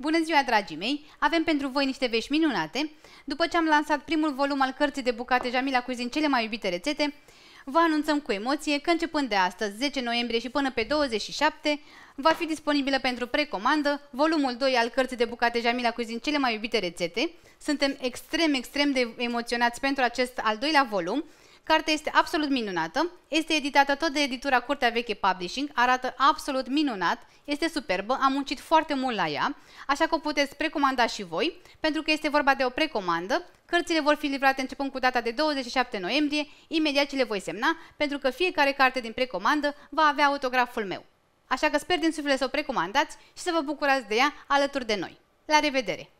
Bună ziua, dragii mei! Avem pentru voi niște vești minunate. După ce am lansat primul volum al cărții de bucate Jamila Cuisine, cele mai iubite rețete, vă anunțăm cu emoție că începând de astăzi, 10 noiembrie și până pe 27, va fi disponibilă pentru precomandă volumul 2 al cărții de bucate Jamila Cuisine, cele mai iubite rețete. Suntem extrem de emoționați pentru acest al doilea volum. Cartea este absolut minunată, este editată tot de editura Curtea Veche Publishing, arată absolut minunat, este superbă, am muncit foarte mult la ea, așa că o puteți precomanda și voi, pentru că este vorba de o precomandă. Cărțile vor fi livrate începând cu data de 27 noiembrie, imediat ce le voi semna, pentru că fiecare carte din precomandă va avea autograful meu. Așa că sper din suflet să o precomandați și să vă bucurați de ea alături de noi. La revedere!